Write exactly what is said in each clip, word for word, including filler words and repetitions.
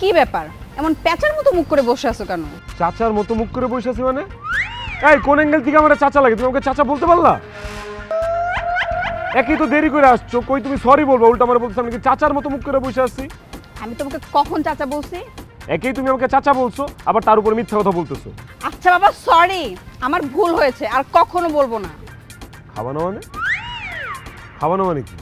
কি ব্যাপার এমন প্যাচার মতো মুখ করে বসে আছো কেন? চাচার মতো মুখ করে বসে আছি মানে? এই কোন অ্যাঙ্গেল থেকে আমার চাচা লাগে? তুমি আমাকে চাচা বলতে পারলা? একই তো দেরি করে আসছো, কই তুমি সরি বলবা, উল্টা আমার বলছো আমি কি চাচার মতো মুখ করে বসে আছি? আমি তোমাকে কখন চাচা বলছি? একই তুমি আমাকে চাচা বলছো, আবার তার উপর মিথ্যা কথা বলতেছো। আচ্ছা বাবা সরি, আমার ভুল হয়েছে, আর কখনো বলবো না। খাওয়ানো মানে? খাওয়ানো মানে কি?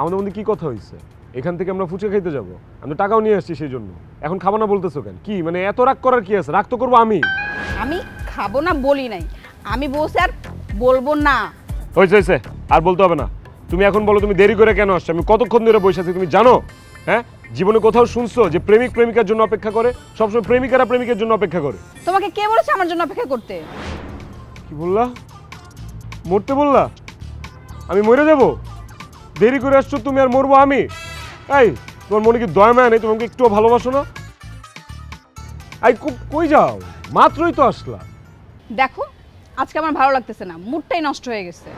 আমাদের মধ্যে কি কথা হয়েছে? এখান থেকে আমরা ফুচকা খাইতে যাবো, আমি তো টাকাও নিয়ে আসছি সেই জন্য। এখন খাবো না বলতেছো কেন? কি মানে এত রাগ করার কি আছে? রাগ তো করবো আমি। আমি খাবো না বলি নাই, আমি বসে আর বলবো না। হয়েছে হয়েছে, আর বলতে হবে না। তুমি এখন বলো তুমি দেরি করে কেন আসছো? আমি কতক্ষণ ধরে বসে আছি তুমি জানো? হ্যাঁ, জীবনে কোথাও শুনছো যে প্রেমিক প্রেমিকার জন্য অপেক্ষা করে? সবসময় প্রেমিকারা প্রেমিকের জন্য অপেক্ষা করে। তোমাকে কে বলেছে আমার জন্য অপেক্ষা করতে? কি বললা? মরতে বললা? আমি মরে যাবো? দেরি করে আসছো তুমি আর মরবো আমি? এই তোমার মনে কি দয়া মায়া নেই? তোমাকে একটুও ভালোবাসো না? আই কই যাও, মাত্রই তো আসলা। দেখো আজকে আমার ভালো লাগতেছে না, মুডটাই নষ্ট হয়ে গেছে।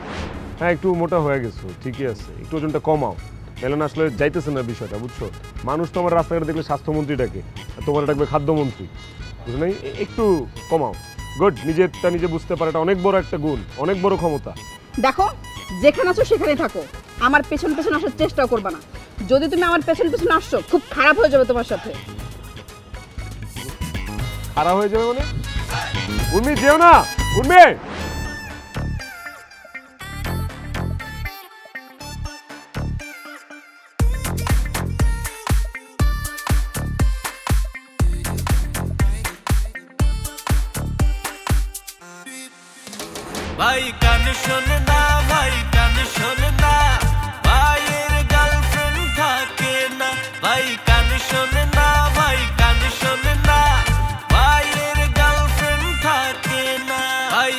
হ্যাঁ একটু মোটা হয়ে গেছো ঠিকই আছে, একটু ওজনটা কমাও। এলন আসলে যাইতেছে না বিষয়টা, বুঝছো? মানুষ তো আমার রাস্তাঘাটে দেখলে স্বাস্থ্যমন্ত্রী ডাকে, তোমার ডাকবে খাদ্যমন্ত্রী, বুঝো না? একটু কমাও। গুড, নিজেরটা নিজে বুঝতে পারাটা অনেক বড় একটা গুণ, অনেক বড় ক্ষমতা। দেখো যেখানে আছো সেখানেই থাকো, আমার পেছন পেছন আসার চেষ্টাও করবে না। যদি তুমি আমার পেছন পেছন আসছো খুব খারাপ হয়ে যাবে তোমার সাথে। খারাপ হয়ে যাবে মানে? উর্মি যেও না, উর্মি। ভাই কান শোনে না, ভাই কান শোনে না, ভাইয়ের গার্লফ্রেন্ড থাকে না। ভাই কান শোনে না, ভাই কান শোনে না, ভাইয়ের গার্লফ্রেন্ড থাকে না। ভাই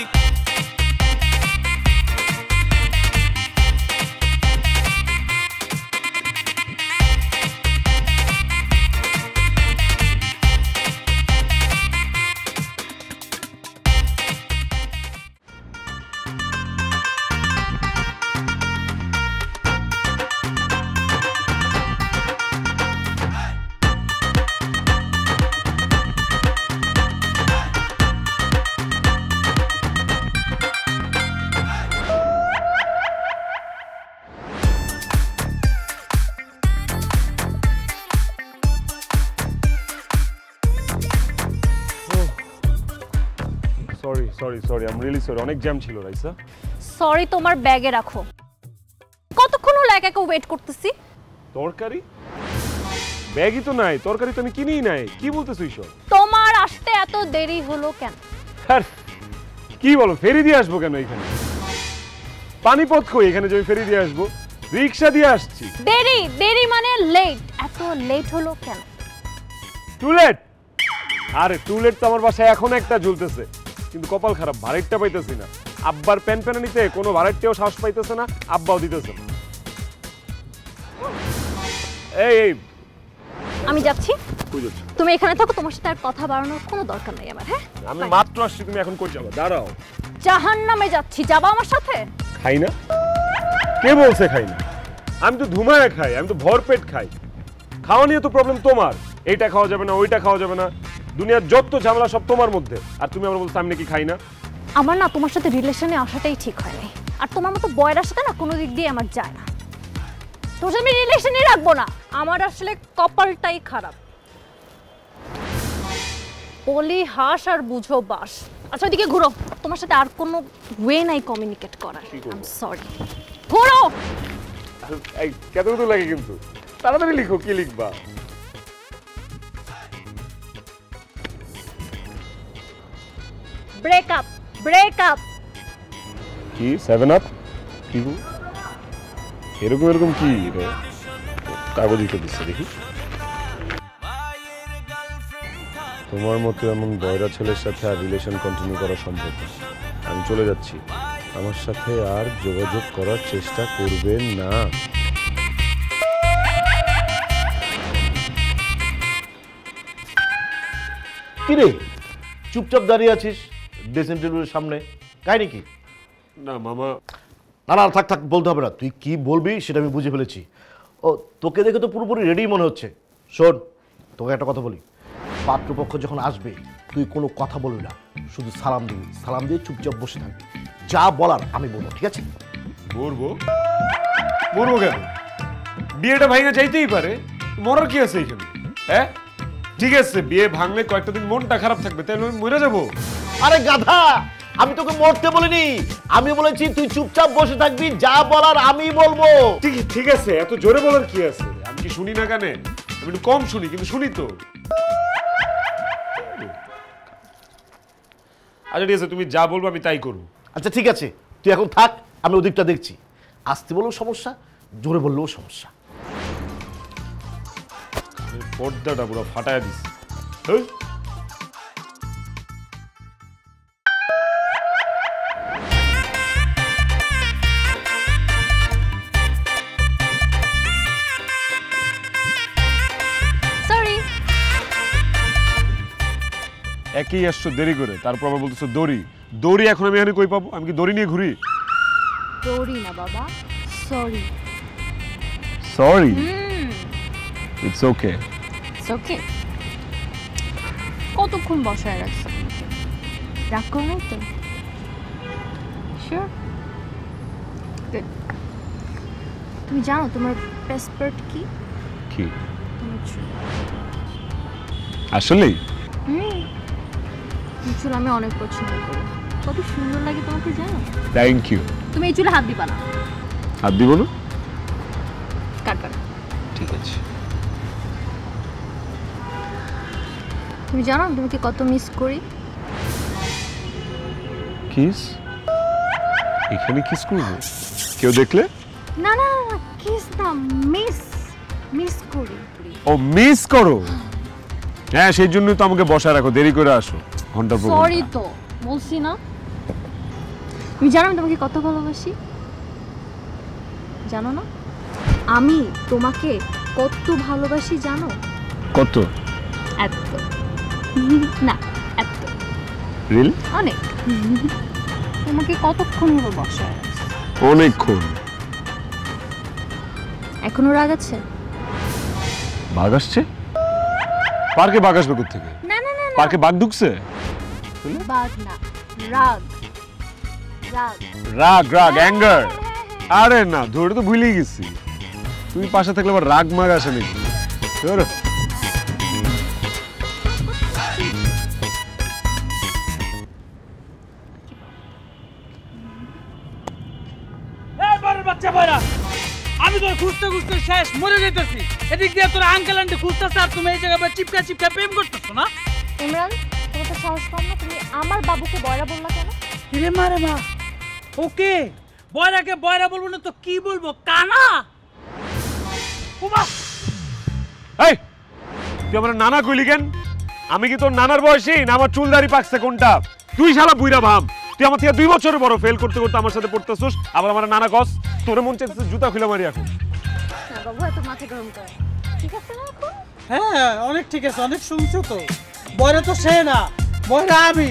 sorry sorry sorry, I am really sorry, অনেক জ্যাম ছিল রাইসা। সরি তোমার ব্যাগে রাখো। কতক্ষণ হলো একা একা ওয়েট করতেছি? তরকারি ব্যাগই তো নাই, তরকারি তো আমি কিনেই নাই। কি বলতেছো এইসব? তোমার আসতে এত দেরি হলো কেন? আর কি বলো, ফেরি দিয়ে আসবো কেন এখানে? পানিপথ কই এখানে যে ফেরি দিয়ে আসবো? রিকশা দিয়ে আসছি। দেরি দেরি মানে লেট, এত লেট হলো কেন? Too late. আরে টু লেট তো আমার বাসায় এখন একটা ঝুলতেছে, কিন্তু কপাল খারাপ ভাড়াইটটা পাইতেছি না। আব্বার প্যান প্যানে নিতে কোনো ভাড়াইটটাও শ্বাস পাইতেছে না, আব্বাও দিতেছে না। এই আমি যাচ্ছি, তুমি এখানে থাকো, তোমার সাথে আর কথা বাড়ানোর কোনো দরকার নাই আমার। হ্যাঁ আমি মাত্র আসছি, তুমি এখন কই যাবা? দাঁড়াও। জাহান্নামে যাচ্ছি, যাবা আমার সাথে? খাই না। কে বলছে খাই না? আমি তো ধুমায় খাই, আমি তো ভরপেট খাই। খাওয়া নিয়ে তো প্রবলেম তোমার, এইটা খাওয়া যাবে না, ওইটা খাওয়া যাবে না, দুনিয়ার যত ঝামেলা সব তোমার মধ্যে। আর তুমি আমার বলছো আমি নাকি খাই না। আমার না তোমার সাথে রিলেশনে আসাটাই ঠিক হয় নাই, আর তোমার মতো বয়রার সাথে না কোনো দিক দিয়ে আমার যায় না। তোর সাথে আমি রিলেশনই রাখবো না, আমার আসলে কপালটাই খারাপ। বলি হাস আর বুঝো বাস। আচ্ছা ওইদিকে ঘুরো, তোমার সাথে আর কোনো ওয়ে নাই কমিউনিকেট করার। সরি, ঘুরো। কত দূর লাগে কিন্তু? তাড়াতাড়ি লিখো, কি লিখবা? Break up, break up. কি সেভেন আপ? কি এরকম এরকম কি কাগজ লিখে দিচ্ছে দেখি? তোমার মতো এমন বয়রা ছেলের সাথে আর রিলেশন কন্টিনিউ করা সম্ভব না। আমি চলে যাচ্ছি, আমার সাথে আর যোগাযোগ করার চেষ্টা করবে না। কি রে চুপচাপ দাঁড়িয়ে আছিস ড্রেসিং টেবিলের সামনে, কাহিনি কি? না মামা, না না থাক থাক, বলতে হবে না। তুই কি বলবি সেটা আমি বুঝে ফেলেছি। ও তোকে দেখে তো পুরোপুরি রেডি মনে হচ্ছে। শোন, তোকে একটা কথা বলি, পাত্রপক্ষ যখন আসবে তুই কোনো কথা বলবি না, শুধু সালাম দিবি, সালাম দিয়ে চুপচাপ বসে থাকবি, যা বলার আমি বলবো, ঠিক আছে? বলবো বলবো কেন? বিয়েটা ভাঙা যাইতেই পারে, মরার কি আছে এইখানে? হ্যাঁ ঠিক আছে, বিয়ে ভাঙলে কয়েকটা দিন মনটা খারাপ থাকবে, তাহলে আমি মরে যাবো? আরে গাধা, আমি তোকে মরতে বলিনি, আমি বলেছি তুই চুপচাপ বসে থাকবি, যা বলার আমি বলবো। ঠিক ঠিক আছে, এত জোরে বলার কি আছে? আমি কি শুনি না কানে? আমি একটু কম শুনি, কিন্তু শুনি তো। আচ্ছা ঠিক আছে, তুমি যা বলবো আমি তাই করবো। আচ্ছা ঠিক আছে, তুই এখন থাক, আমি ওদিকটা দেখছি। আসতে বললেও সমস্যা, জোরে বললেও সমস্যা। পর্দাটা পুরো ফাটায় দিস। একই আসছো দেরি করে, তারপর আবার বলতেছো দড়ি দড়ি। এখন আমি এখানে কই পাবো? আমি কি দড়ি নিয়ে ঘুরি? দড়ি না বাবা, sorry sorry, it's okay it's okay. কতক্ষণ বসায় রাখছো? রাখো নাই তো? শিওর? গুড। তুমি জানো তোমার পাসপোর্ট কি? কি আসলে? হুম, চুল আমি অনেক পছন্দ করি, কত সুন্দর লাগে তোমাকে জানো। Thank you. তুমি এই চুলে হাত দিবা না। হাত দিব না? কাটবা না। ঠিক আছে। তুমি জানো আমি তোমাকে কত মিস করি। কিস? এখানে কিস করবো? কেউ দেখলে? না না, কিস না, মিস মিস করি। ও মিস করো? হ্যাঁ, সেই জন্য তো আমাকে বসা রাখো, দেরি করে আসো। ঘন্টা পর সরি তো বলছি না। তুমি জানো আমি তোমাকে কত ভালোবাসি জানো না? আমি তোমাকে কত ভালোবাসি জানো? কত? এত না, এত রিল অনেক। তোমাকে কতক্ষণ হলো বসায়? অনেকক্ষণ। এখনো রাগ আছে? বাঘ আসছে? পার্কে বাঘ আসবে কোথা থেকে? না না না, পার্কে বাঘ ঢুকছে? বাঘ না, রাগ রাগ রাগ রাগ অ্যাঙ্গার। আরে না, ধরে তো ভুলেই গেছি, তুমি পাশে থাকলে আবার রাগ মাগ আসে নাকি? ধরো আমি তোর খুঁজতে খুঁজতে শেষ মরে যেতেছি, এদিক দিয়ে তোর আঙ্কেল আন্টি খুঁজতেছে আর তুমি এই জায়গায় চিপকা চিপকা প্রেম করতেছো না? ইমরান, তুমি তো সাহস কম না, তুমি আমার বাবুকে বয়রা বললা কেন? রে মা রে মা, ওকে বয়রাকে বয়রা বলবো না তো কি বলবো? কানা? এই তুই আমার নানা কইলি কেন? আমি কি তোর নানার বয়সী না? আমার চুল দাড়ি পাকছে কোনটা? তুই শালা বুইরা ভাম, তুই আমার থেকে দুই বছরের বড়, ফেল করতে করতে আমার সাথে পড়তেছিস, আবার আমার নানা গস। তোর মন চাইছে জুতা খুলে মারি এখন। না বাবু, এত মাথা গরম কর, ঠিক আছে না এখন? হ্যাঁ অনেক ঠিক আছে, অনেক শুনছো তো। বয়রা তো সে না, বয়রা আমি,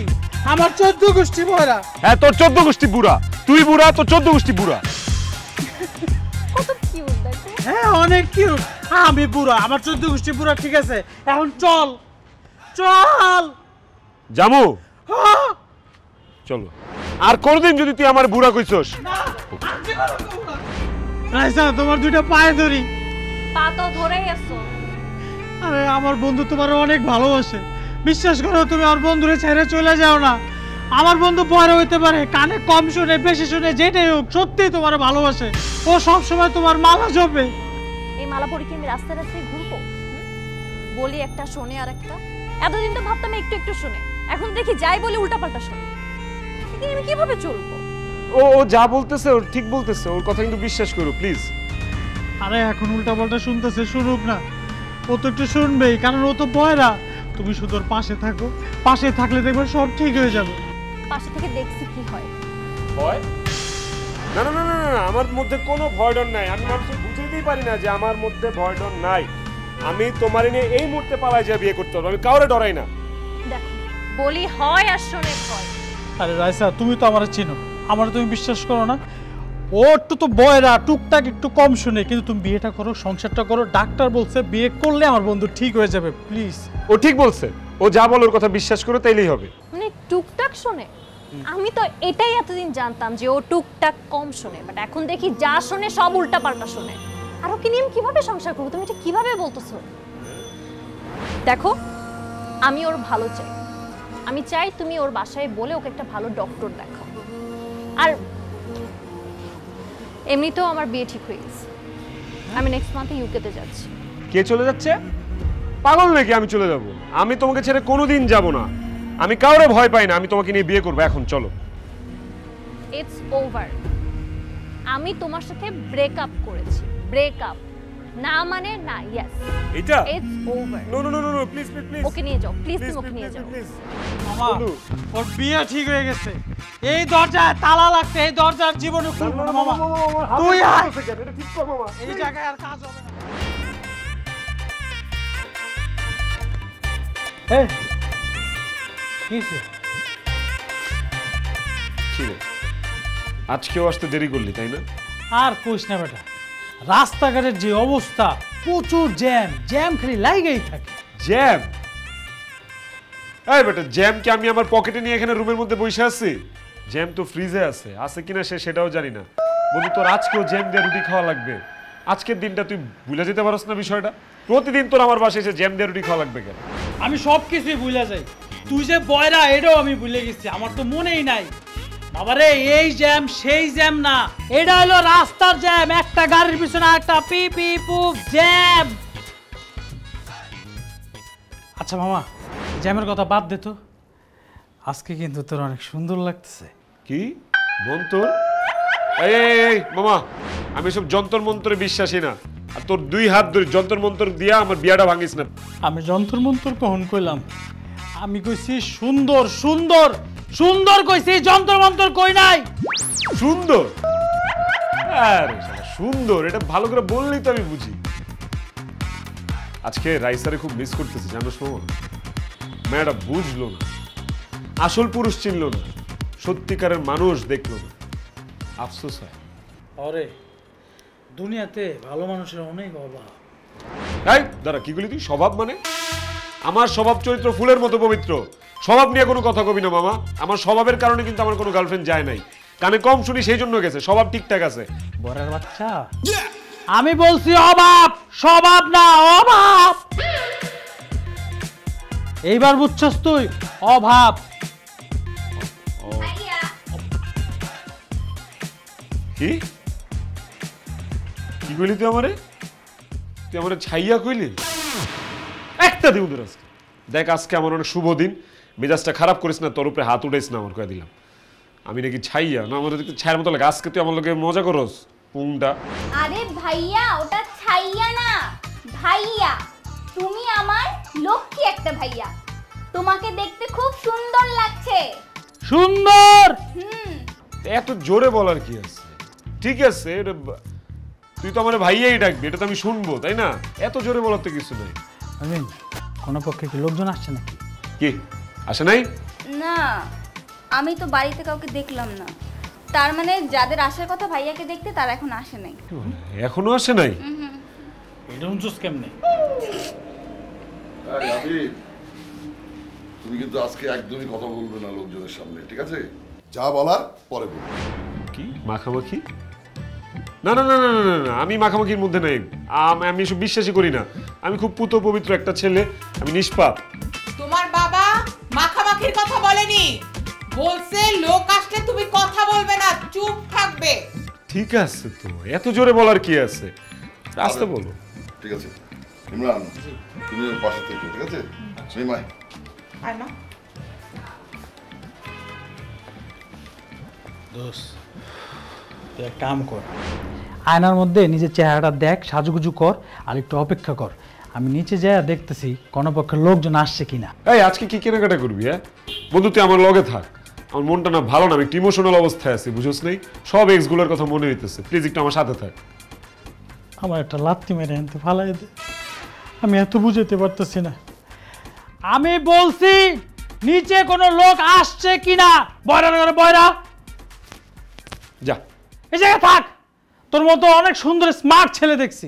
আমার চোদ্দ গোষ্ঠী বয়রা। হ্যাঁ তোর চোদ্দ গোষ্ঠী বুড়া, তুই বুড়া তোর চোদ্দ গোষ্ঠী বুড়া। কত কিউট দেখো। হ্যাঁ অনেক কিউট। আমি বুড়া, আমার চোদ্দ গোষ্ঠী বুড়া, ঠিক আছে? এখন চল চল জামু। হ্যাঁ চলো। আর কোনদিন যদি তুই আমার বুড়া কইছস রাইসা, তোমার দুইটা পায়ে ধরি। পা তো ধরেই আছো। আরে আমার বন্ধু তোমারে অনেক ভালোবাসে, বিশ্বাস করো তুমি আর বন্ধুরে ছেড়ে চলে যাও না। আমার বন্ধু পরে হইতে পারে, কানে কম শুনে বেশি শুনে, যেটাই হোক সত্যি তোমারে ভালোবাসে। ও সব সময় তোমার মালা জপে। এই মালা পরে কি আমি রাস্তায় রাস্তায় ঘুরবো? বলি একটা শোনে আর একটা। এতদিন তো ভাবতাম একটু একটু শোনে, এখন দেখি যাই বলি উল্টাপাল্টা শোনে। আমি কিভাবে চলবো? ও ও যা বলতেছে ও ঠিক বলতেছে, ওর কথা কিন্তু বিশ্বাস করো প্লিজ। আরে এখন উল্টাপাল্টা শুনতেছে, শুনুক না, ও তো একটু শুনবেই, কারণ ও তো বয়রা। তুমি শুধু ওর পাশে থাকো, পাশে থাকলে দেখবে সব ঠিক হয়ে যাবে। পাশে থেকে দেখছি কি হয়। ভয়? না না না না, আমার মধ্যে কোনো ভয় ডর নাই। আমি মানুষকে বুঝাইতেই পারি না যে আমার মধ্যে ভয় ডর নাই। আমি তোমার নিয়ে এই মুহূর্তে পালায় যা বিয়ে করতে হবে, আমি কাউরে ডরাই না। দেখো বলি হয় আর শোনে ভয়। আরে রাইসা, তুমি তো আমার চিনো, আমার তুমি বিশ্বাস করো না। ওটু তো বয়রা টুকটাক একটু কম শুনে, কিন্তু তুমি বিয়েটা করো, সংসারটা করো। ডাক্তার বলছে বিয়ে করলে আমার বন্ধু ঠিক হয়ে যাবে, প্লিজ। ও ঠিক বলছে, ও যা বল ওর কথা বিশ্বাস করো, তাইলেই হবে। মানে টুকটাক শুনে, আমি তো এটাই এতদিন জানতাম যে ও টুকটাক কম শুনে, বাট এখন দেখি যা শুনে সব উল্টাপাল্টা শুনে। আর ওকে নিয়ে আমি কিভাবে সংসার করবো, তুমি এটা কিভাবে বলতেছো? দেখো, আমি ওর ভালো চাই, আমি চাই তুমি ওর বাসায় বলে ওকে একটা ভালো ডক্টর দেখাও। আর এমনিতেও আমার বিয়ে ঠিক হয়ে গেছে, আমি নেক্সট মান্থে ইউকে তে যাচ্ছি। কে চলে যাচ্ছে? পাগল নাকি আমি চলে যাব? আমি তোমাকে ছেড়ে কোনোদিন যাব না, আমি কাউরে ভয় পাই না, আমি তোমাকে নিয়ে বিয়ে করব। এখন চলো। ইটস ওভার, আমি তোমার সাথে ব্রেকআপ করেছি। ব্রেকআপ না মানে না, ইয়েস এটা it's over. No no no no please please please okay নিয়ে যাও, প্লিজ তুমি ওকে নিয়ে যাও। মামা ওর বিয়ে ঠিক হয়ে গেছে, এই দরজায় তালা লাগছে, এই দরজার জীবনে খুলব না। মামা তুই আয়, এটা ঠিক কর মামা, এই জায়গায় আর কাজ হবে না। এই কিছে চিড়ে আজকেও আসতে দেরি করলি তাই না? আর কইস না বেটা, রাস্তাঘাটের যে অবস্থা, প্রচুর জ্যাম, জ্যাম খালি লাগেই থাকে। জ্যাম? এই বেটা, জ্যাম কি আমি আমার পকেটে নিয়ে এখানে রুমের মধ্যে বসে আছি? জ্যাম তো ফ্রিজে আছে, আছে কিনা সে সেটাও জানি না। বন্ধু তোর আজকেও জ্যাম দিয়ে রুটি খাওয়া লাগবে। আজকের দিনটা তুই ভুলে যেতে পারস না বিষয়টা? প্রতিদিন তোর আমার বাসায় এসে জ্যাম দিয়ে রুটি খাওয়া লাগবে কেন? আমি সব কিছুই ভুলে যাই, তুই যে বয়রা এটাও আমি ভুলে গেছি, আমার তো মনেই নাই। আবারে এই জ্যাম সেই জ্যাম না, এটা হলো রাস্তার জ্যাম, একটা গাড়ির পিছনে একটা পি পি পুপ জ্যাম। আচ্ছা মামা, জ্যামের কথা বাদ দে তো, আজকে কিন্তু তোর অনেক সুন্দর লাগতেছে। কি বলতো? এই মামা, আমি সব যন্তর মন্তরে বিশ্বাসী না, আর তোর দুই হাত ধরে যন্তর মন্তর দিয়া আমার বিয়াটা ভাঙিস না। আমি যন্তর মন্তর কখন কইলাম? আমি কইছি সুন্দর সুন্দর সুন্দর, কইছি যন্ত্রমন্ত্র কই নাই। সুন্দর? আরে শালা সুন্দর, এটা ভালো করে বললি তো আমি বুঝি। আজকে রাইসারে খুব মিস করতেছি জানো শোন। মেয়েটা বুঝলো না, আসল পুরুষ চিনলো না, সত্যিকারের মানুষ দেখলো না, আফসোস হয়। আরে দুনিয়াতে ভালো মানুষের অনেক অভাব। এই দাঁড়া, কি বলি তুই? স্বভাব মানে? আমার স্বভাব চরিত্র ফুলের মতো পবিত্র, স্বভাব নিয়ে কোনো কথা কবি না মামা। আমার স্বভাবের কারণে কিন্তু আমার কোনো গার্লফ্রেন্ড যায় নাই, কানে কম শুনি সেই জন্য গেছে, স্বভাব ঠিকঠাক আছে। বড়ার বাচ্চা, আমি বলছি অভাব, স্বভাব না অভাব। এইবার বুঝছস তুই? অভাব। কি কি কইলি তুই আমারে? তুই আমারে ছাইয়া কইলি? একটা দিন দূর আজকে দেখ, আজকে আমার অনেক শুভ দিন, মেজাজটা খারাপ করিস না, তোর উপরে হাত উঠেস না আমার কয়ে দিলাম। আমি নাকি ছাইয়া? না, আমার ছাইয়ের মতো লাগে। আজকে তুই আমার লগে মজা করস পুংটা? আরে ভাইয়া, ওটা ছাইয়া না ভাইয়া, তুমি আমার লক্ষ্মী একটা ভাইয়া। তোমাকে দেখতে খুব সুন্দর লাগছে। সুন্দর? হুম। এত জোরে বলার কি আছে? ঠিক আছে, তুই তো আমার ভাইয়াই ডাকবি, এটা তো আমি শুনবো তাই না? এত জোরে বলার তো কিছু নাই। আমি কোন পক্ষে কি লোকজন আসছে নাকি? কি আসে নাই? না, আমি তো বাড়িতে কাউকে দেখলাম না। তার মানে যাদের আসার কথা ভাইয়াকে দেখতে, তারা এখন আসে নাই। এখনো আসে নাই? হুম। এরকম জুস কেমনে? আরে আবি, তুমি কিন্তু আজকে একদমই কথা বলবে না লোকজনের সামনে, ঠিক আছে? যা বলার পরে বল। কি মাখামাখি? না না না না না, আমি মাখামাখির মধ্যে নাই। আমি এসব বিশ্বাসই করি না, আমি খুব পুত পবিত্র একটা ছেলে, আমি নিষ্পাপ। তোমার বাবা মাখামাখির কথা বলেনি, বলছে লোক আসলে তুমি কথা বলবে না, চুপ থাকবে। ঠিক আছে তো, এত জোরে বলার কি আছে? আস্তে বলো। ঠিক আছে ইমরান, তুমি পাশে থেকে, ঠিক আছে? শ্রীমা আয় না দোস, তুই এক কাম কর, আয়নার মধ্যে নিজের চেহারাটা দেখ, সাজুগুজু কর, আর একটু অপেক্ষা কর। আমি নিচে যাই দেখতেছি কোনো পক্ষের লোকজন আসছে কিনা। এই আজকে কি কেনাকাটা করবি? হ্যাঁ বন্ধু, তুই আমার লগে থাক, আমার মনটা না ভালো না, আমি একটু ইমোশনাল অবস্থায় আছি বুঝোস নাই, সব এক্সগুলোর কথা মনে হইতেছে। প্লিজ একটু আমার সাথে থাক। আমার একটা লাত্তি মেরে আনতে ফালাই দে, আমি এত বুঝাতে পারতেছি না। আমি বলছি নিচে কোনো লোক আসছে কিনা। বয়রা বয়রা যা, এই জায়গায় থাক, তোর মতো অনেক সুন্দর স্মার্ট ছেলে দেখছি,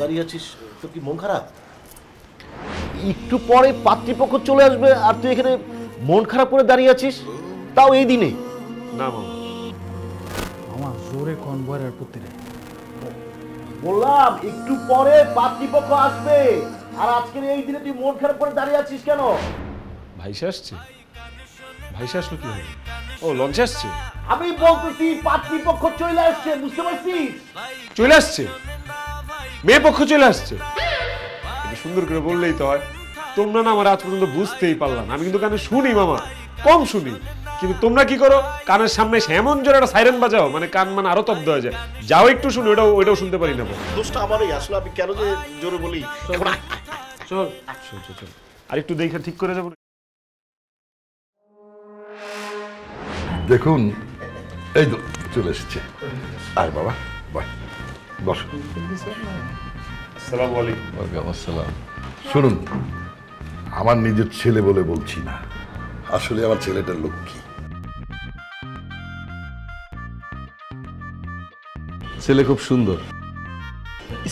দাঁড়িয়ে আছিস, তোর কি মন খারাপ? একটু পরে পাত্রীপক্ষ চলে আসবে আর তুই এখানে মন খারাপ করে দাঁড়িয়ে আছিস, তাও এই দিনে? না মামা, মামা জোরে কোন বরের পুত্রে বললাম একটু পরে পাত্রীপক্ষ আসবে আর আজকের এই দিনে তুই মন খারাপ করে দাঁড়িয়ে আছিস কেন? ভাইসা আসছে। ভাইসা আসলো কি? ও লঞ্চে আসছে। আমি বলতেছি পাত্রীপক্ষ চলে আসছে, বুঝতে পারছিস? চলে আসছে, মেয়ে পক্ষ চলে আসছে। সুন্দর করে বললেই তো হয়। তোমরা না আমার আজ পর্যন্ত বুঝতেই পারলাম না, আমি কিন্তু কানে শুনি মামা, কম শুনি, কিন্তু তোমরা কি করো কানের সামনে এমন জোরে একটা সাইরেন বাজাও মানে কান মানে আরো তব্দ হয়ে যায়। যাও একটু শুনি, ওটাও ওইটাও শুনতে পারি না। দোষটা আমারই আসলে, আমি কেন যে জোরে বলি। চল চল চল আর একটু দেখে ঠিক করে যাবো। দেখুন এই তো চলে এসেছে। আয় বাবা, বাই। শুনুন, আমার নিজের ছেলে বলে বলছি না, আসলে আমার ছেলেটা লক্ষ্মী। ছেলে খুব সুন্দর,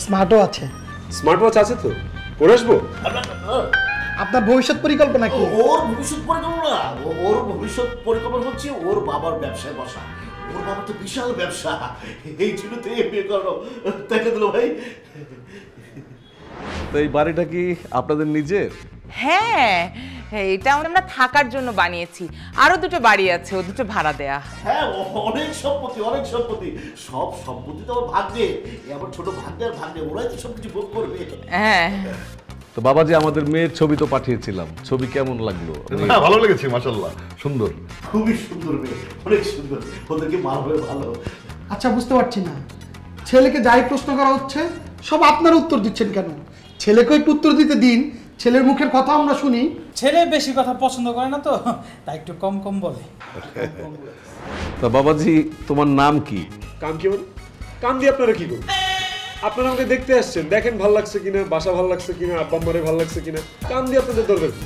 স্মার্টও আছে। স্মার্ট ওয়াচ আছে তো? পরে আসবো। আপনার ভবিষ্যৎ পরিকল্পনা কি? ওর ভবিষ্যৎ পরিকল্পনা, ওর ভবিষ্যৎ পরিকল্পনা হচ্ছে ওর বাবার ব্যবসায় বসা। ওর বাবা তো বিশাল ব্যবসা, এই জন্য তো এই বিয়ে করো। তাকে দিল ভাই। তো এই বাড়িটা কি আপনাদের নিজের? হ্যাঁ, এটা আমরা থাকার জন্য বানিয়েছি। আরো দুটো বাড়ি আছে, ও দুটো ভাড়া দেয়া। হ্যাঁ, অনেক সম্পত্তি, অনেক সম্পত্তি। সব সম্পত্তি তো আমার ভাগ্নে, আমার ছোট ভাগ্নে আর ভাগ্নে, ওরাই তো সবকিছু ভোগ করবে। হ্যাঁ তো বাবাজি, আমাদের মেয়ের ছবি তো পাঠিয়েছিলাম, ছবি কেমন লাগলো? ভালো লেগেছে, মাশাআল্লাহ, সুন্দর, খুবই সুন্দর মেয়ে, অনেক সুন্দর। ওদেরকে মারবে ভালো। আচ্ছা বুঝতে পারছি না, ছেলেকে যাই প্রশ্ন করা হচ্ছে সব আপনারা উত্তর দিচ্ছেন কেন? ছেলেকে একটু উত্তর দিতে দিন, ছেলের মুখের কথা আমরা শুনি। ছেলে বেশি কথা পছন্দ করে না তো, তাই একটু কম কম বলে। তা বাবাজি তোমার নাম কি? কাম কি বল? কাম দিয়ে আপনারা কি বল? আপনারা আমাকে দেখতে আসছেন, দেখেন ভালো লাগছে কিনা, বাসা ভালো লাগছে কিনা, আব্বা মারে ভালো লাগছে কিনা। কাম দিয়ে আপনাদের দরকার কি?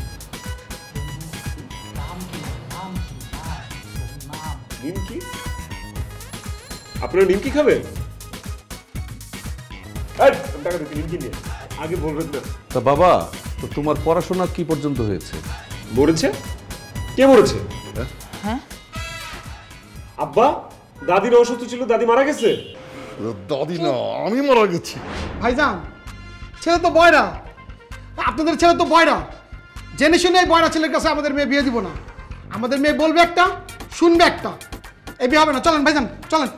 নিমকি? আপনারা নিমকি খাবেন? নিমকি নিয়ে আগে বলবেন না। তা বাবা, তো তোমার পড়াশোনা কি পর্যন্ত হয়েছে? বলেছে? কে বলেছে? আব্বা, দাদির অসুস্থ ছিল, দাদি মারা গেছে। দাদি না, আমি মারা গেছি। ভাইজান, ছেলে তো বয়রা, আপনাদের ছেলে তো বয়রা। জেনে শুনে বয়রা ছেলের কাছে আমাদের মেয়ে বিয়ে দিব না। আমাদের মেয়ে বলবে একটা, শুনবে একটা, এই বিয়ে হবে না। চলেন ভাইজান, চলেন।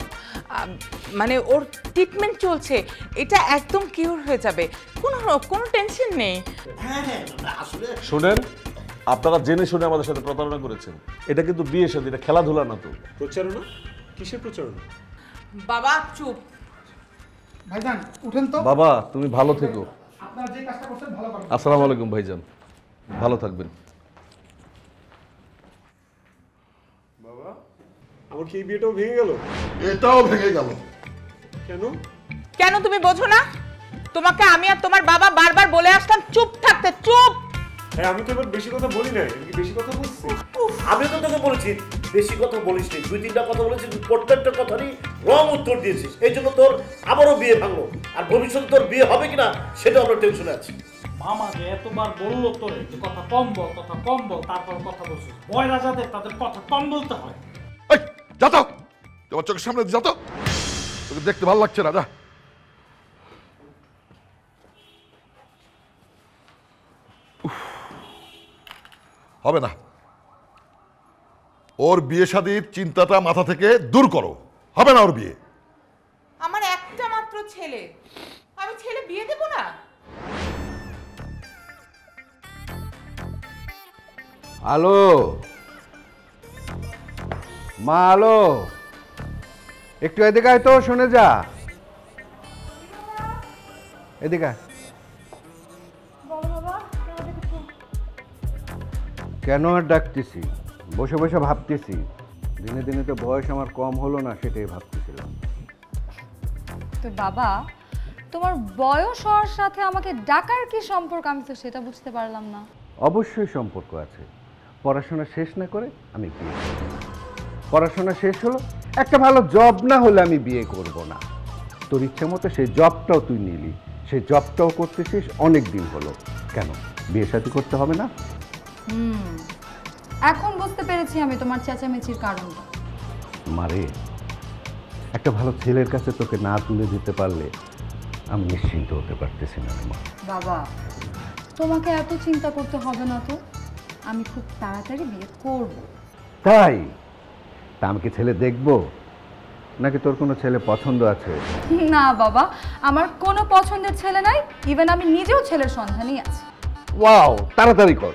মানে ওর ট্রিটমেন্ট চলছে, এটা একদম কিউর হয়ে যাবে, কোনো কোনো টেনশন নেই। শোনেন, আপনারা জেনে শুনে আমাদের সাথে প্রতারণা করেছেন। এটা কিন্তু বিয়ে শাদী, এটা খেলাধুলা না তো। প্রচারণা? কিসের প্রচারণা? বাবা চুপ। ভাইজান উঠেন তো। বাবা তুমি ভালো থেকো, আপনারা যে কাজটা করছেন ভালো করুন। আসসালামু আলাইকুম ভাইজান, ভালো থাকবেন। বাবা আমার কি বিয়েটাও ভেঙে গেল? এটাও ভেঙে গেল। কেন? কেন তুমি বোঝো না? তোমাকে আমি আর তোমার বাবা বারবার বলে আসলাম চুপ থাকতে, চুপ। হ্যাঁ আমি তো এবার বেশি কথা বলি না, কি বেশি কথা বলছি? আমি তো তোকে বলেছি বেশি কথা বলিস নি, দুই তিনটা কথা বলেছিস, প্রত্যেকটা কথারই রং উত্তর দিয়েছিস, এই জন্য তোর আবারও বিয়ে ভাঙলো। আর ভবিষ্যতে তোর বিয়ে হবে কিনা সেটা আমরা টেনশনে আছি। মামা যে এতবার বললো তোর কথা কম বল, কথা কম বল, তারপর কথা বলছিস। বয়রা যাদের তাদের কথা কম বলতে হয়। এই যা তো, তোমার চোখের সামনে যা তো, তোকে দেখতে ভালো লাগছে না, যা। হবে না, ওর বিয়ে শাদীর চিন্তাটা মাথা থেকে দূর করো, হবে না ওর বিয়ে। আমার একটা মাত্র ছেলে, আমি ছেলে বিয়ে দেব না। হ্যালো, মালো একটু এদিকে আয় তো, শুনে যা এদিকে। কেন আর ডাকতেছি, বসে বসে ভাবতেছি, দিনে দিনে তো বয়স আমার কম হলো না, সেটাই ভাবতেছিলাম। তো বাবা, তোমার বয়স হওয়ার সাথে আমাকে ডাকার কি সম্পর্ক, আমি তো সেটা বুঝতে পারলাম না। অবশ্যই সম্পর্ক আছে। পড়াশোনা শেষ না করে আমি বিয়ে করব, পড়াশোনা শেষ হলো, একটা ভালো জব না হলে আমি বিয়ে করব না। তোর ইচ্ছে মতো সেই জবটাও তুই নিলি, সেই জবটাও করতেছিস অনেক দিন হলো, কেন বিয়ে শাদী করতে হবে না? হুম, এখন বুঝতে পেরেছি আমি তোমার চেঁচামেচির কারণটা। মারে, একটা ভালো ছেলের কাছে তোকে না তুলে দিতে পারলে আমি নিশ্চিন্ত হতে পারতেছি না। বাবা, তোমাকে এত চিন্তা করতে হবে না তো, আমি খুব তাড়াতাড়ি বিয়ে করব। তাই তা আমি কি ছেলে দেখব নাকি তোর কোনো ছেলে পছন্দ আছে? না বাবা, আমার কোনো পছন্দের ছেলে নাই, ইভেন আমি নিজেও ছেলের সন্ধানেই আছি। ওয়াও, তাড়াতাড়ি কর,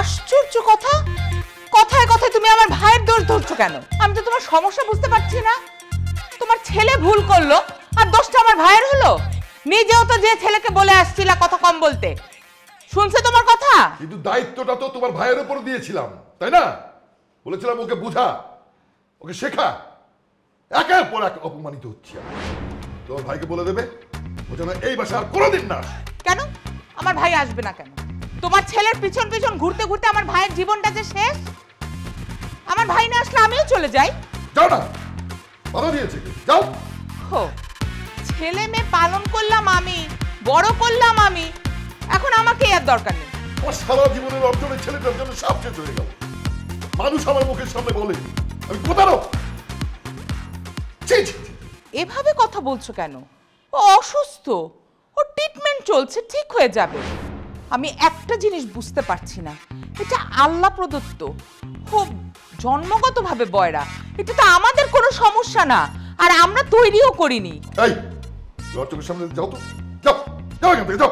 আশ্চর্য কথা, কথায় কথায় তুমি আমার ভাইয়ের দোষ ধরছো কেন? আমি তো তোমার সমস্যা বুঝতে পারছি না। তোমার ছেলে ভুল করলো আর দোষটা আমার ভাইয়ের হলো? নিজেও তো যে ছেলেকে বলে আসছিলা কথা কম বলতে, শুনছে তোমার কথা? কিন্তু দায়িত্বটা তো তোমার ভাইয়ের উপর দিয়েছিলাম, তাই না? বলেছিলাম ওকে বুঝা, ওকে শেখা। একের পর এক অপমানিত হচ্ছে। তোমার ভাইকে বলে দেবে ও যেন এই বাসা আর কোনোদিন না। কেন আমার ভাই আসবে না? কেন তোমার ছেলের পিছন পিছন ঘুরতে ঘুরতে আমার ভাইয়ের জীবনটা যে শেষ। আমার ভাই না আসলে আমিও চলে যাই। যাও না, বাধা দিয়েছে, যাও। ও ছেলে মেয়ে পালন করলাম আমি, বড় করলাম আমি, এখন আমাকে আর দরকার নেই। আমার সারা জীবনের অর্জনের ছেলেটার জন্য সব শেষ হয়ে গেল। মানুষ আমার মুখের সামনে বলে আমি কোথাও। এভাবে কথা বলছো কেন? ও অসুস্থ, ও ট্রিটমেন্ট চলছে, ঠিক হয়ে যাবে। আমি একটা জিনিস বুঝতে পারছি না, এটা আল্লাহ প্রদত্ত, খুব জন্মগতভাবে বয়রা, এটা তো আমাদের কোনো সমস্যা না, আর আমরা তৈরিও করিনি। এই লটকের সামনে যাও তো, যাও যাও যাও যাও।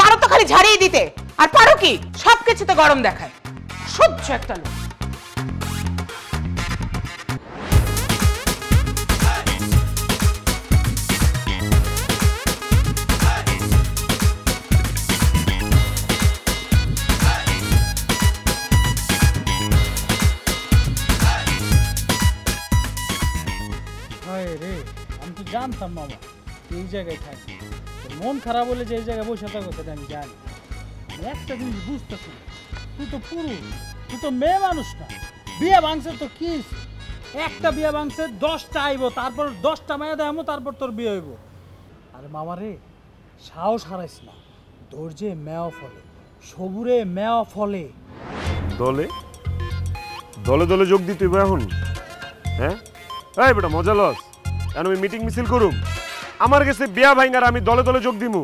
পারো তো খালি ঝাড়িয়ে দিতে, আর পারো কি সবকিছুতে গরম দেখায়। সহ্য একটা লোক। জানতাম মামা এই জায়গায় থাকি, মন খারাপ হলে যে এই জায়গায় বসে থাকো সেটা আমি জানি। একটা জিনিস বুঝতেছি, তুই তো পুরুষ, তুই তো মেয়ে মানুষ না। বিয়ে ভাঙছে তো কি, একটা বিয়ে ভাঙছে দশটা আইব, তারপর দশটা মেয়ে দেবো, তারপর তোর বিয়ে হইব। আরে মামা রে, সাহস হারাইস না, ধৈর্যে মেয়া ফলে, সবুরে মেয়া ফলে। দলে দলে দলে যোগ দি তুই এখন, হ্যাঁ? এই বেটা মজা লস, আমি মিটিং মিছিল করুম, আমার কাছে বিয়া ভাঙার আমি দলে দলে যোগ দিমু।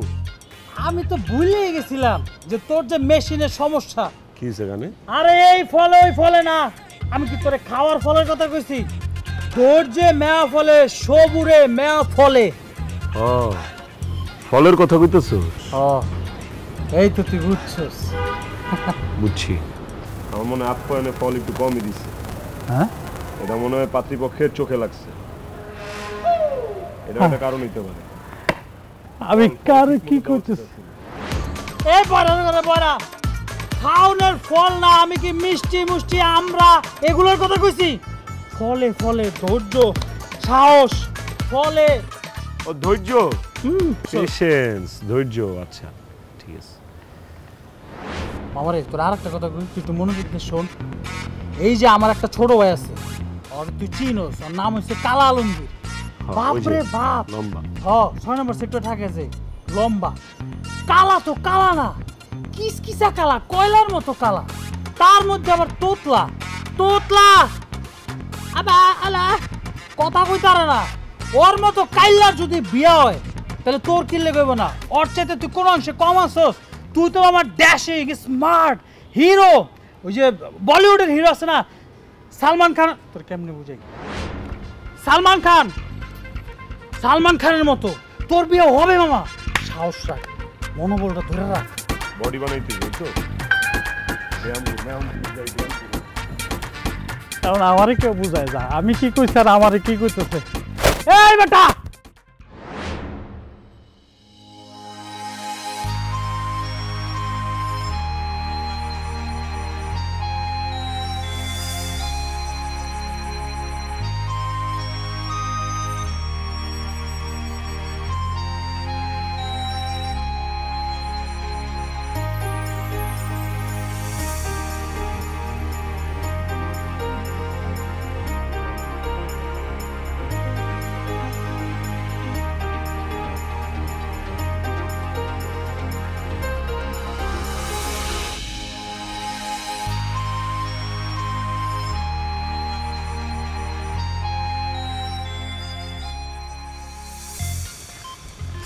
আমি তো ভুলেই গেছিলাম যে তোর যে মেশিনের সমস্যা কি সেখানে। আরে এই ফলে ওই ফলে না, আমি কি তোরে খাওয়ার ফলের কথা কইছি? তোর যে মেয়া ফলে, সবুরে মেয়া ফলে। ও ফলের কথা কইতেছস? হ্যাঁ, এই তো তুই বুঝছস। বুঝছি, আমার মনে আপ্যায়নে ফল একটু কমই দিছে। হ্যাঁ, এটা মনে হয় পাত্রীপক্ষের চোখে লাগছে। আমি কার কি করতেছি? এই বড়া খাওনের ফল না, আমি কি মিষ্টি মুষ্টি আমরা এগুলোর কথা কইছি? ফলে ফলে ধৈর্য, সাহস, ফলে ও ধৈর্য, পেশেন্স, ধৈর্য। আচ্ছা ঠিক আছে। আমার তোর আর একটা কথা কই, তুই তো মনোযোগ দিয়ে শোন। এই যে আমার একটা ছোট ভাই আছে, ওর তুই চিনোস, ওর নাম হচ্ছে কালা আলমগীর। বাপরে বাপ, লম্বা। হ্যাঁ, ছয় নম্বর সেক্টর থাকে যে লম্বা, কালা তো কালা না, কিসকিসা কালা, কয়লার মতো কালা, তার মধ্যে আবার তোতলা তোতলা আবা আলা কথা কইতারা না ওর মতো কাইলার যদি বিয়া হয় তাহলে তোর কি লাগবে না ওর চাইতে তুই কোন অংশে কম আছস তুই তো আমার ড্যাশিং স্মার্ট হিরো ওই যে বলিউডের হিরো আছে না সালমান খান তোর কেমনে বুঝাই সালমান খান সালমান খানের মতো তোর বিয়া হবে মামা সাহস রাখ মনোবলটা ধরে রাখ বডি বানাইতে বুঝছো কারণ আমারে কেউ বুঝায় যা আমি কি কইছি আর আমারে কি কইতেছে এই বেটা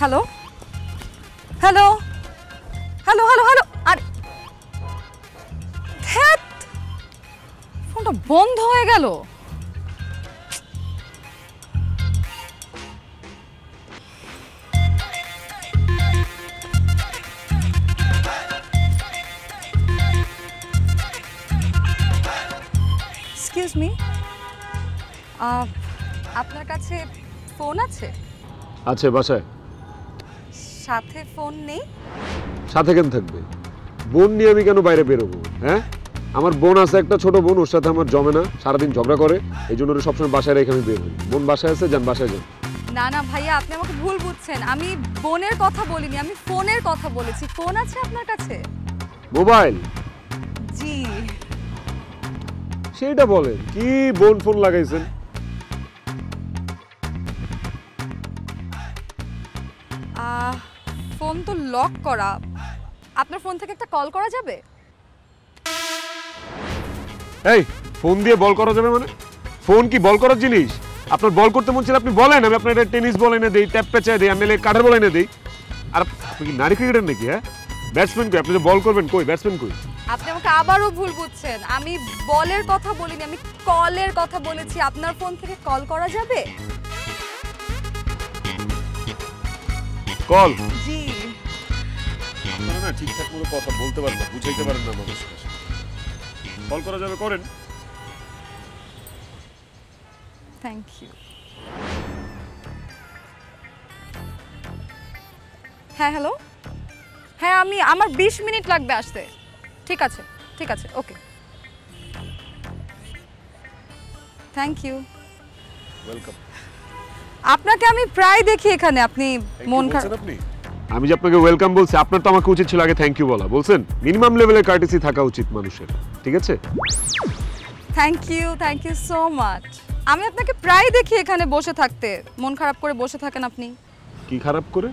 hello hello hello hello hello আর ফোনটা বন্ধ হয়ে গেল এক্সকিউজ মি আপনার কাছে ফোন আছে আছে বাসায় সাথে ফোন নেই সাথে কেন থাকবে বোন নিয়ে আমি কেন বাইরে বেরোবো হ্যাঁ আমার বোন আছে একটা ছোট বোন ওর সাথে আমার জমে না সারাদিন ঝগড়া করে এই জন্য ওর সবসময় বাসায় রেখে আমি বের হই বোন বাসায় আছে যান বাসায় যান না না ভাইয়া আপনি আমাকে ভুল বুঝছেন আমি বোনের কথা বলিনি আমি ফোনের কথা বলেছি ফোন আছে আপনার কাছে মোবাইল জি সেটা বলেন কি বোন ফোন লাগাইছেন ফোন তো লক করা আপনার ফোন থেকে একটা কল করা যাবে এই ফোন দিয়ে বল করা যাবে মানে ফোন কি বল করার জিনিস আপনার বল করতে মন ছিল আপনি বলেন আমি আপনার এটা টেনিস বল এনে দেই ট্যাপ পেঁচায় দেই আমি কাটার বল এনে দেই আর আপনি কি নারী ক্রিকেটার নাকি হ্যাঁ ব্যাটসম্যান কই আপনি যে বল করবেন কই ব্যাটসম্যান কই আপনি আমাকে আবারও ভুল বুঝছেন আমি বলের কথা বলিনি আমি কলের কথা বলেছি আপনার ফোন থেকে কল করা যাবে কল জি আপনারা না ঠিকঠাক করে কথা বলতে পারেন না বুঝাইতে পারেন না মানুষকে কল করা যাবে করেন থ্যাংক ইউ হ্যাঁ হ্যালো হ্যাঁ আমি আমার বিশ মিনিট লাগবে আসতে ঠিক আছে ঠিক আছে ওকে থ্যাংক ইউ ওয়েলকাম আপনাকে আমি প্রায় দেখি এখানে আপনি মন খারাপ আপনি আমি যে আপনাকে ওয়েলকাম বলছি আপনার তো আমাকে উচিত ছিল আগে থ্যাংক ইউ বলা বলছেন মিনিমাম লেভেলের কার্টেসি থাকা উচিত মানুষের ঠিক আছে thank you thank you so much আমি আপনাকে প্রায় দেখি এখানে বসে থাকতে মন খারাপ করে বসে থাকেন আপনি কি খারাপ করে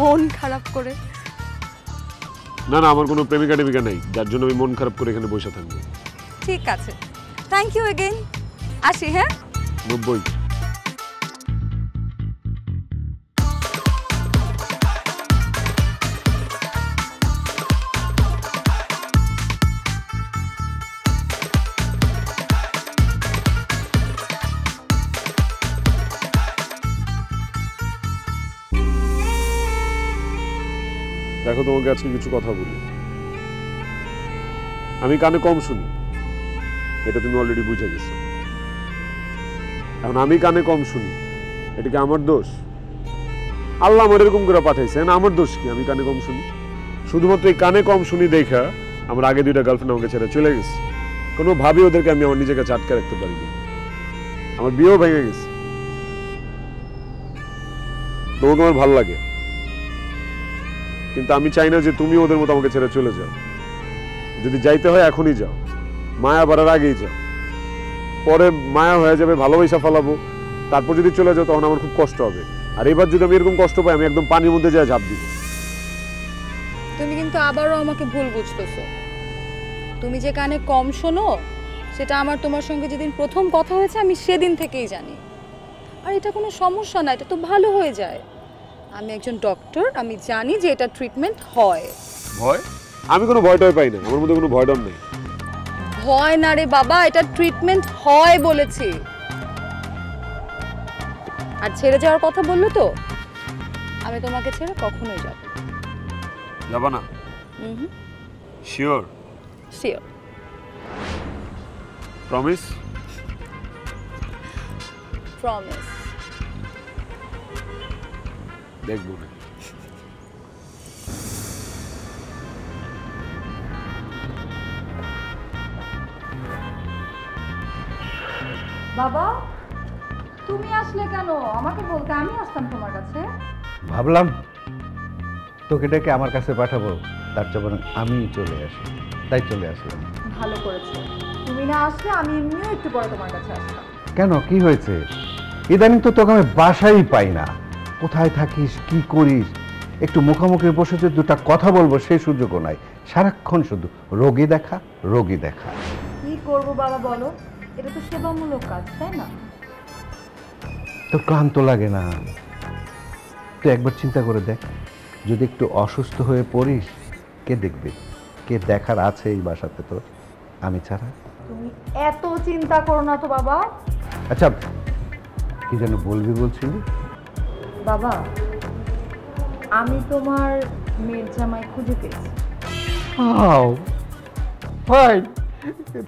মন খারাপ করে না না আমার কোনো প্রেমিকা টেমিকা নাই যার জন্য আমি মন খারাপ করে এখানে বসে থাকবো ঠিক আছে থ্যাংক ইউ এগেইন আসি হ্যাঁ Good boy. দেখো তোমাকে আজকে কিছু কথা বলি আমি কানে কম শুনি এটা তুমি অলরেডি বুঝে গেছো এখন আমি কানে কম শুনি এটা কি আমার দোষ আল্লাহ আমার এরকম করে পাঠাইছেন আমার দোষ কি আমি কানে কম শুনি শুধুমাত্র এই কানে কম শুনি দেখা আমার আগে দুইটা গার্লফ্রেন্ড আমাকে ছেড়ে চলে গেছে কোনোভাবেই ওদেরকে আমি আমার নিজের কাছে আটকে রাখতে পারিনি আমার বিয়েও ভেঙে গেছে তোমাকে আমার ভালো লাগে কিন্তু আমি চাই না যে তুমি ওদের মতো আমাকে ছেড়ে চলে যাও যদি যাইতে হয় এখনই যাও মায়া বাড়ার আগেই যাও পরে মায়া হয়ে যাবে ভালোবাসা ফলাবো তারপর যদি চলে যাও তখন আমার খুব কষ্ট হবে আর এবার যদি আমি এরকম কষ্ট পাই আমি একদম পানির মধ্যে যা ঝাঁপ দিব তুমি কিন্তু আবারও আমাকে ভুল বুঝতেছো তুমি যে কানে কম শোনো সেটা আমার তোমার সঙ্গে যেদিন প্রথম কথা হয়েছে আমি সেদিন থেকেই জানি। আর এটা কোনো সমস্যা না, এটা তো ভালো হয়ে যায়। আমি একজন ডক্টর, আমি জানি যে এটা ট্রিটমেন্ট হয়। ভয়? আমি কোনো ভয় টয় পাই না, আমার মধ্যে কোনো ভয় ডর নেই। ভয় না রে বাবা, এটা ট্রিটমেন্ট হয় বলেছি। আর ছেড়ে যাওয়ার কথা বললো তো, আমি তোমাকে ছেড়ে কখনোই যাব যাব না। হুম, শিওর শিওর, প্রমিস প্রমিস। দেখবো না। বাবা তুমি আসলে কেন? আমাকে বলতে, আমি আসতাম তোমার কাছে। ভাবলাম তোকে ডেকে আমার কাছে পাঠাবো, তার জন্য আমি চলে আসি, তাই চলে আসলাম। ভালো করেছো, তুমি না আসলে আমি এমনিও একটু পরে তোমার কাছে আসতাম। কেন, কি হয়েছে? ইদানিং তো তোকে আমি বাসাই পাই না, কোথায় থাকিস, কি করিস, একটু মুখোমুখি বসে যে দুটা কথা বলবো সেই সুযোগও নাই। সারাক্ষণ শুধু রোগী দেখা রোগী দেখা। কি করবো বাবা বলো, এটা তো সেবামূলক কাজ, তাই না? তোর ক্লান্ত লাগে না? তুই একবার চিন্তা করে দেখ, যদি একটু অসুস্থ হয়ে পড়িস কে দেখবে, কে দেখার আছে এই বাসাতে তোর, আমি ছাড়া। তুমি এত চিন্তা করো না তো বাবা। আচ্ছা কি যেন বলবি বলছিলি? বাবা আমি তোমার মেয়ের জামাই খুঁজে পেয়েছি।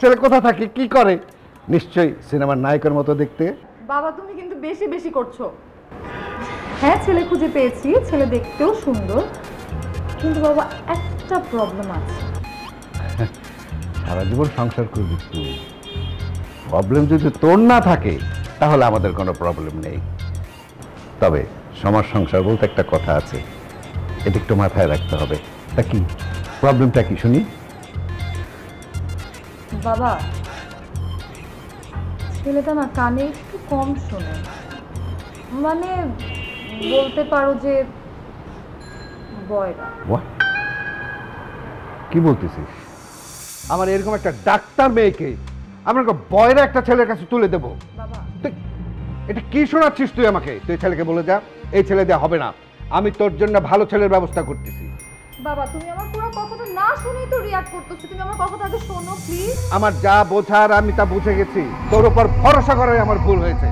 ছেলে কোথায় থাকে, কি করে? নিশ্চয়ই সিনেমার নায়কের মতো দেখতে। বাবা তুমি কিন্তু বেশি বেশি করছো। হ্যাঁ ছেলে খুঁজে পেয়েছি, ছেলে দেখতেও সুন্দর, কিন্তু বাবা একটা প্রবলেম আছে। সারা জীবন সংসার করবি তুই, প্রবলেম যদি তোর না থাকে তাহলে আমাদের কোনো প্রবলেম নেই। তবে সমাজ সংসার বলতে একটা কথা আছে, এটা একটু মাথায় রাখতে হবে। তা কি প্রবলেমটা কি শুনি? বাবা ছেলেটা না কানে একটু কম শোনে, মানে বলতে পারো যে বয়রা। কি বলতেছিস? আমার এরকম একটা ডাক্তার মেয়েকে আমার বয়রা একটা ছেলের কাছে তুলে দেবো? বাবা এটা কি শোনাচ্ছিস তুই আমাকে? তুই ছেলেকে বলে যা এই ছেলে দেওয়া হবে না, আমি তোর জন্য ভালো ছেলের ব্যবস্থা করতেছি। বাবা তুমি আমার পুরো কথাটা না শুনেই তো রিঅ্যাক্ট করতেছো, তুমি আমার কথাটা আগে শোনো প্লিজ। আমার যা বোঝার আমি তা বুঝে গেছি, তোর উপর ভরসা করাই আমার ভুল হয়েছে।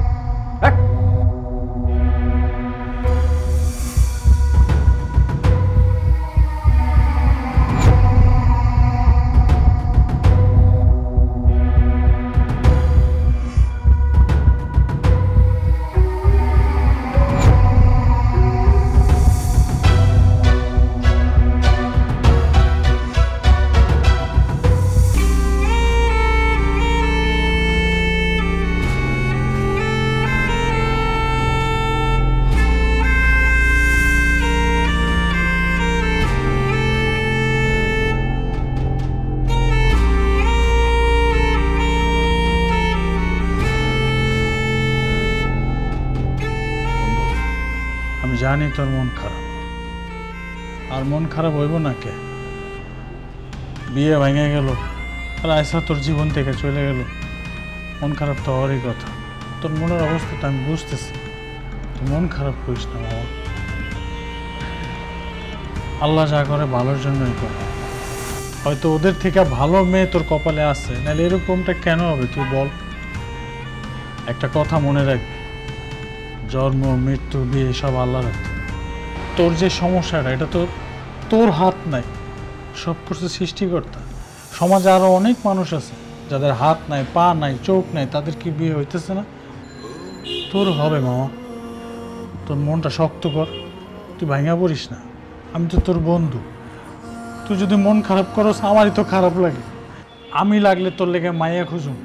জানি তোর মন খারাপ, আর মন খারাপ হইব না কে? বিয়ে ভেঙে গেল, আর আয়সা তোর জীবন থেকে চলে গেল, মন খারাপ তো হওয়ারই কথা। তোর মনের অবস্থা তো আমি বুঝতেছি, তুই মন খারাপ করিস না বাবা, আল্লাহ যা করে ভালোর জন্যই করে। হয়তো ওদের থেকে ভালো মেয়ে তোর কপালে আছে, নাহলে এরকমটা কেন হবে তুই বল? একটা কথা মনে রাখবি, জন্ম মৃত্যু বিয়ে সব আল্লাহর হাতে। তোর যে সমস্যাটা এটা তো তোর হাত নাই, সব কিছু সৃষ্টিকর্তা। সমাজে আরও অনেক মানুষ আছে যাদের হাত নাই, পা নাই, চোখ নাই, তাদের কি বিয়ে হইতেছে না? তোর হবে মামা, তোর মনটা শক্ত কর, তুই ভাঙা পড়িস না, আমি তো তোর বন্ধু। তুই যদি মন খারাপ করস আমারই তো খারাপ লাগে, আমি লাগলে তোর লেগে মায়া খুঁজুম,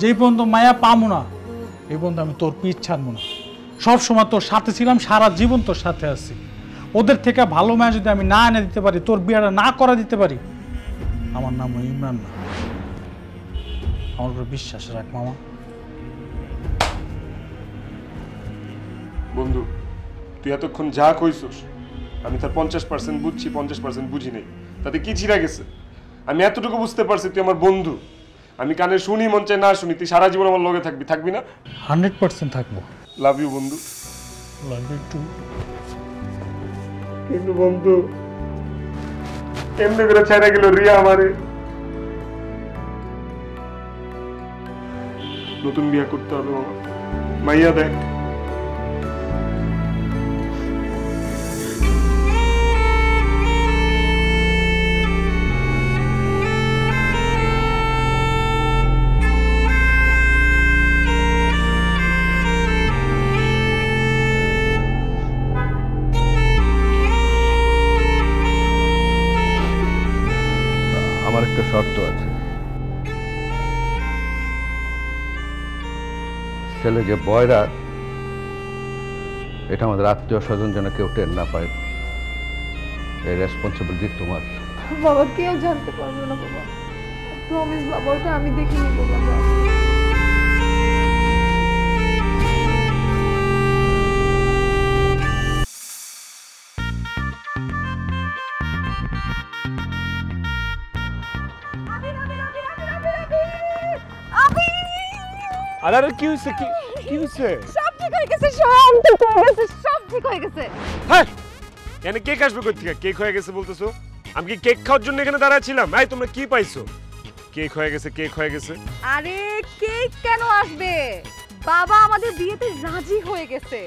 যেই পর্যন্ত মায়া পামো না এই পর্যন্ত আমি তোর পিঠ ছাড়বো না। সব সময় তোর সাথে ছিলাম, সারা জীবন তোর সাথে আছি। ওদের থেকে ভালো মেয়ে যদি আমি না এনে দিতে পারি, তোর বিয়েটা না করা দিতে পারি, আমার নাম ইমরান না। আমার উপর বিশ্বাস রাখ মামা। বন্ধু তুই এতক্ষণ যা কইছিস আমি তার পঞ্চাশ পার্সেন্ট বুঝছি, পঞ্চাশ পার্সেন্ট বুঝি নাই, তাতে কি ছিড়া গেছে। আমি এতটুকু বুঝতে পারছি তুই আমার বন্ধু, আমি কানে শুনি মঞ্চে না শুনি তুই সারা জীবন আমার লগে থাকবি থাকবি না one hundred percent থাকবো লাভ ইউ বন্ধু লাভ ইউ টু কিন্তু বন্ধু এমনি করে ছেড়ে গেল রিয়া আমারে নতুন বিয়ে করতে হবে মাইয়া দেখ ছেলে যে বয়রা এটা আমাদের আত্মীয় স্বজন যেন কেউ টের না পায় এই রেসপন্সিবিলিটি তোমার বাবা কেউ জানতে পারবে না বাবা প্রমিস বাবা ওটা আমি দেখে নিব বাবা আরে আরে কি হইছে কি কি হইছে সব ঠিক হয়ে গেছে সব ঠিক হয়ে গেছে সব ঠিক হয়ে গেছে হ্যাঁ এখানে কেক আসবে কই থেকে কেক হয়ে গেছে বলতেছো আমি কি কেক খাওয়ার জন্য এখানে দাঁড়ায় ছিলাম ভাই তোমরা কি পাইছো কেক হয়ে গেছে কেক হয়ে গেছে আরে কেক কেন আসবে বাবা আমাদের বিয়েতে রাজি হয়ে গেছে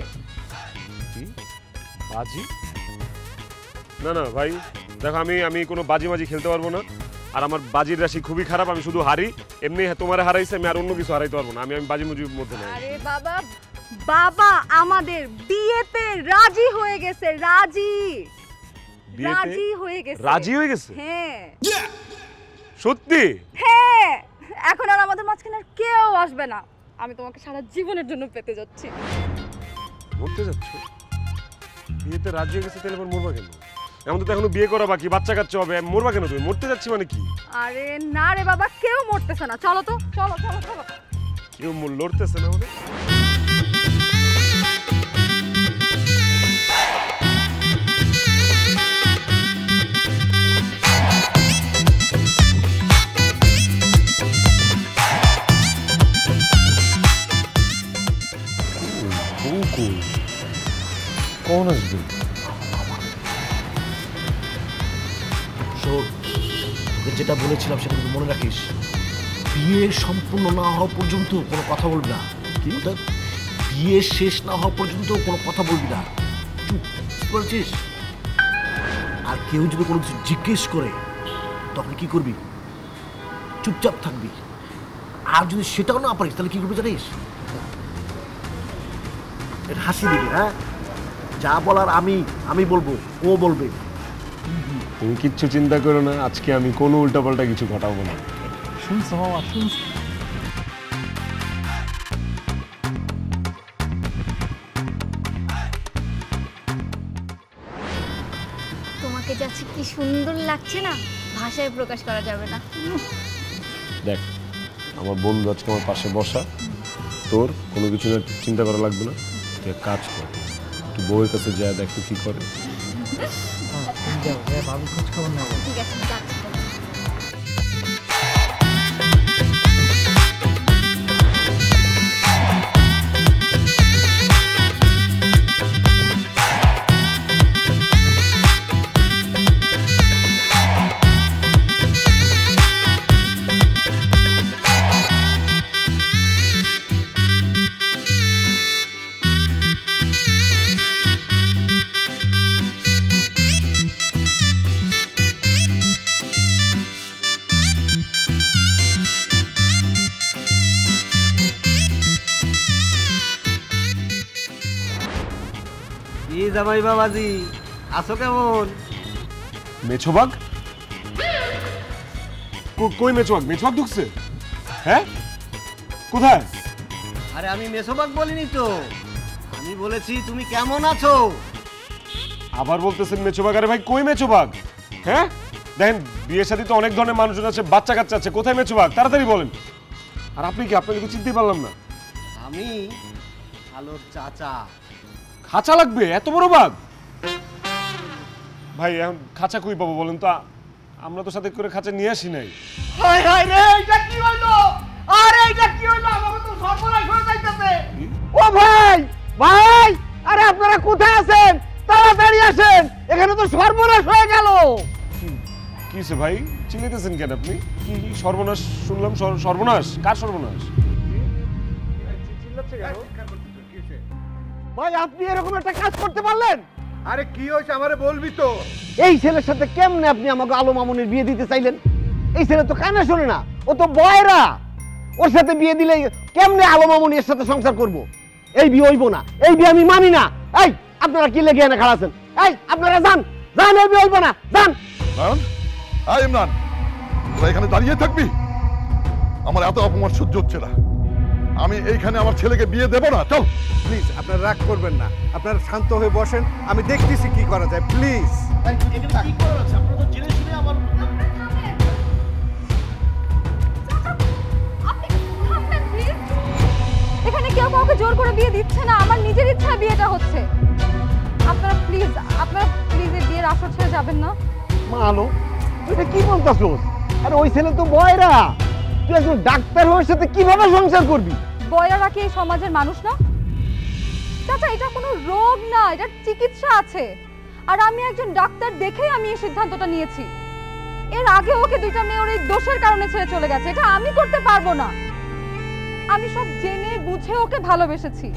কি বাজি না না ভাই দেখো আমি আমি কোনো বাজি মাজি খেলতে পারবো না আর আমার বাজির রাশি খুবই খারাপ আমি শুধু হারি এমনি তোমারে হারাইছে আমি আর অন্য কিছু হারাইতে পারবো না আমি আমি বাজি মুজির মধ্যে নাই আরে বাবা বাবা আমাদের বিয়েতে রাজি হয়ে গেছে রাজি রাজি হয়ে গেছে রাজি হয়ে গেছে হ্যাঁ সত্যি হ্যাঁ এখন আর আমাদের মাঝখানে কেউ আসবে না আমি তোমাকে সারা জীবনের জন্য পেতে যাচ্ছি বলতে যাচ্ছি বিয়েতে রাজি হয়ে গেছে তাহলে মরবা কেন আমাদের তো এখনো বিয়ে করা বাকি বাচ্চা কাচ্চা হবে মরবা কেন তুমি মরতে যাচ্ছি মানে কি আরে না রে বাবা কেউ মরতেছে না চলো তো চলো চলো চলো কেউ মর লড়তেছে না মানে কোন আসবে যেটা বলেছিলাম সেটা কিন্তু মনে রাখিস বিয়ে সম্পূর্ণ না হওয়া পর্যন্ত কোনো কথা বলবি না কি অর্থাৎ বিয়ে শেষ না হওয়া পর্যন্ত কোনো কথা বলবি না চুপ বলছিস আর কেউ যদি কোনো কিছু জিজ্ঞেস করে তখন কি করবি চুপচাপ থাকবি আর যদি সেটাও না পারিস তাহলে কি করবি জানিস এটা হাসি দিবি হ্যাঁ যা বলার আমি আমি বলবো ও বলবে তুমি কিচ্ছু চিন্তা করো না আজকে আমি কোনো উল্টাপাল্টা কিছু ঘটাবো না শুনছো বাবা শুনছো তোমাকে যাচ্ছে কি সুন্দর লাগছে না ভাষায় প্রকাশ করা যাবে না দেখ আমার বন্ধু আজকে আমার পাশে বসা তোর কোনো কিছু চিন্তা করা লাগবে না তুই কাজ কর তুই বউয়ের কাছে যা দেখ তুই কি করে যাও রে বাবু খোঁজ খবর নাও ঠিক আছে যাচ্ছি জামাই বাবাজি আসো কেমন মেছোবাগ কই মেছোবাগ মেছোবাগ ঢুকছে হ্যাঁ কোথায় আরে আমি মেছোবাগ বলিনি তো আমি বলেছি তুমি কেমন আছো আবার বলতেছেন মেছোবাগ আরে ভাই কই মেছোবাগ হ্যাঁ দেখেন বিয়ের সাথে তো অনেক ধরনের মানুষজন আছে বাচ্চা কাচ্চা আছে কোথায় মেছোবাগ তাড়াতাড়ি বলেন আর আপনি কি আপনাকে তো চিনতেই পারলাম না আমি আলোর চাচা খাঁচা লাগবে এত বড় বাঘ ভাই এখন খাঁচা কই পাবো বলেন তো আমরা তো সাথে করে খাঁচা নিয়ে আসি নাই হায় হায় রে এটা কি হলো এটা কি হলো? আমার তো সর্বনাশ হয়ে যাইতেছে। ও ভাই ভাই, আরে আপনারা কোথায় আছেন? তাড়াতাড়ি আসেন, এখানে তো সর্বনাশ হয়ে গেল। কিসে ভাই চিল্লাইতেছেন কেন আপনি? কি সর্বনাশ শুনলাম? সর্বনাশ? কার সর্বনাশ? ভাই আপনি এরকম একটা কাজ করতে পারলেন? আরে কি হয়েছে আমারে বলবি তো? এই ছেলের সাথে কেমনে আপনি আমাকে আলো মামুনের বিয়ে দিতে চাইলেন? এই ছেলে তো কানে শোনে না, ও তো বয়রা। ওর সাথে বিয়ে দিলে কেমনে আলো মামুনি এর সাথে সংসার করব? এই বিয়ে হইব না, এই বিয়ে আমি মানি না। এই আপনারা কি লেগে এনে খাড়াছেন? এই আপনারা যান যান, এই বিয়ে হইব না, যান। আই ইমরান, তোরা এখানে দাঁড়িয়ে থাকবি? আমার এত অপমান সহ্য হচ্ছে না, আমি এইখানে আমার ছেলেকে বিয়ে দেব না। চল প্লিজ, আপনারা রাগ করবেন না, আপনারা শান্ত হয়ে বসেন, আমি দেখতেছি কি করা যায়। প্লিজ এখানে কেউ কাউকে জোর করে বিয়ে দিচ্ছে না, আমার নিজের ইচ্ছা বিয়েটা হচ্ছে। আপনারা প্লিজ, আপনারা প্লিজ এই বিয়ের আসর ছেড়ে যাবেন না। মা আলো, তুই কি বলতাছস? আরে ওই ছেলে তো বয়রা, তুই একজন ডাক্তার হওয়ার সাথে কিভাবে সংসার করবি? বয়রারা কি এই সমাজের মানুষ না? চাচা, এটা কোনো রোগ না, এটা চিকিৎসা আছে। আর আমি একজন ডাক্তার দেখেই আমি এই সিদ্ধান্তটা নিয়েছি। এর আগে ওকে দুইটা মেয়ে ওর এই দোষের কারণে ছেড়ে চলে গেছে, এটা আমি করতে পারবো না। আমি সব জেনে বুঝে ওকে ভালোবেসেছি।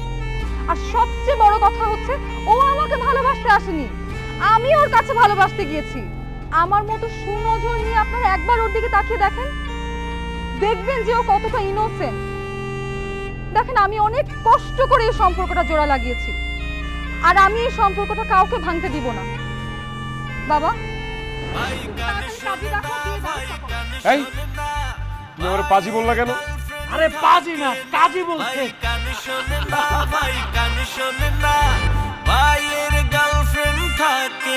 আর সবচেয়ে বড় কথা হচ্ছে, ও আমাকে ভালোবাসতে আসেনি, আমি ওর কাছে ভালোবাসতে গিয়েছি। আমার মতো সুনজর নিয়ে আপনারা একবার ওর দিকে তাকিয়ে দেখেন, দেখবেন যে ও কতটা ইনোসেন্ট। দেখেন, আমি অনেক কষ্ট করে এই সম্পর্কটা জোড়া লাগিয়েছি, আর আমি এই সম্পর্কটা কাউকে ভাঙতে দিব না। বাবা, এই তুমি আমার পাজি বললা কেন? আরে পাজি না, কাজী বলছে। ভাই কানে শোনে না, ভাইয়ের গার্লফ্রেন্ড থাকে।